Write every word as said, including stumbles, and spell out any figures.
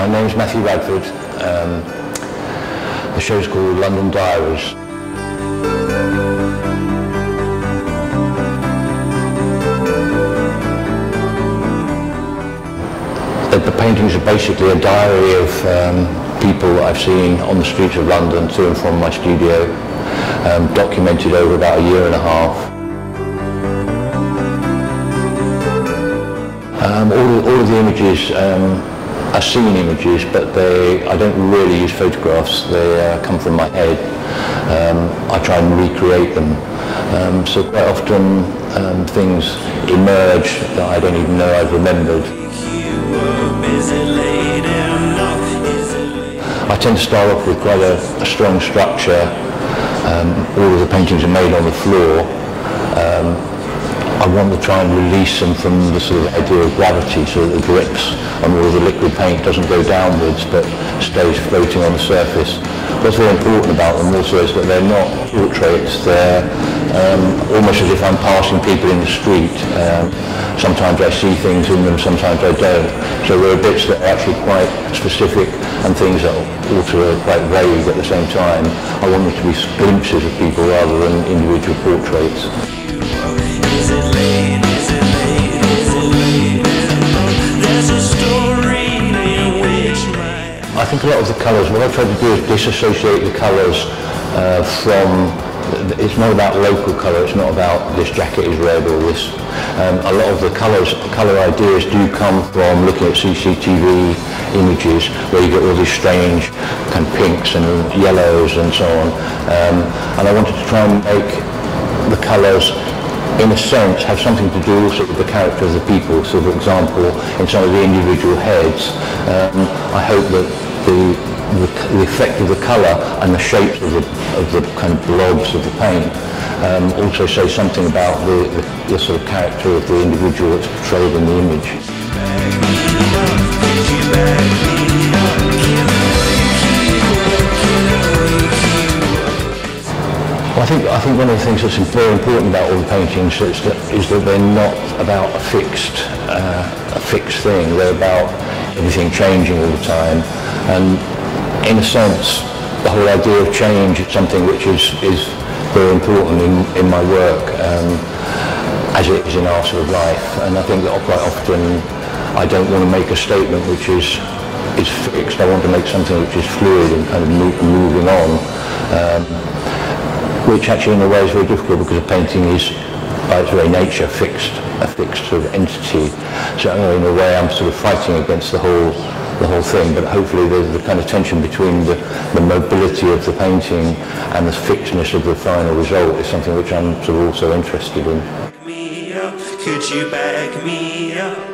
My name's Matthew Radford. Um, the show's called London Diaries. The, the paintings are basically a diary of um, people I've seen on the streets of London to and from my studio, um, documented over about a year and a half. Um, all, all of the images um, are scene images, but they, I don't really use photographs. They uh, come from my head. Um, I try and recreate them. Um, so quite often um, things emerge that I don't even know I've remembered. I tend to start off with quite a, a strong structure. Um, all of the paintings are made on the floor. Um, I want to try and release them from the sort of idea of gravity, so that the drips on all the liquid paint doesn't go downwards but stays floating on the surface. What's very important about them also is that they're not portraits, they're um, almost as if I'm passing people in the street. Um, sometimes I see things in them, sometimes I don't. So there are bits that are actually quite specific and things that are also quite vague at the same time. I want them to be glimpses of people rather than individual portraits. I think a lot of the colours, what I've tried to do is disassociate the colours uh, from, it's not about local colour, it's not about this jacket is red or this. Um, a lot of the colours, colour ideas do come from looking at C C T V images where you get all these strange kind of pinks and yellows and so on. Um, and I wanted to try and make the colours in a sense have something to do also with the character of the people. So for example, in some of the individual heads, um, I hope that the, the, the effect of the colour and the shapes of the, of the kind of blobs of the paint um, also say something about the, the, the sort of character of the individual that's portrayed in the image. I think, I think one of the things that's very important about all the paintings is that, is that they're not about a fixed, uh, a fixed thing. They're about everything changing all the time. And in a sense, the whole idea of change is something which is, is very important in, in my work, um, as it is in our sort of life. And I think that quite often I don't want to make a statement which is, is fixed. I want to make something which is fluid and kind of move, moving on. Um, which actually in a way is very difficult because a painting is by its very nature fixed, a fixed sort of entity. So in a way I'm sort of fighting against the whole, the whole thing, but hopefully there's the kind of tension between the, the mobility of the painting and the fixedness of the final result is something which I'm sort of also interested in. Could you back me up?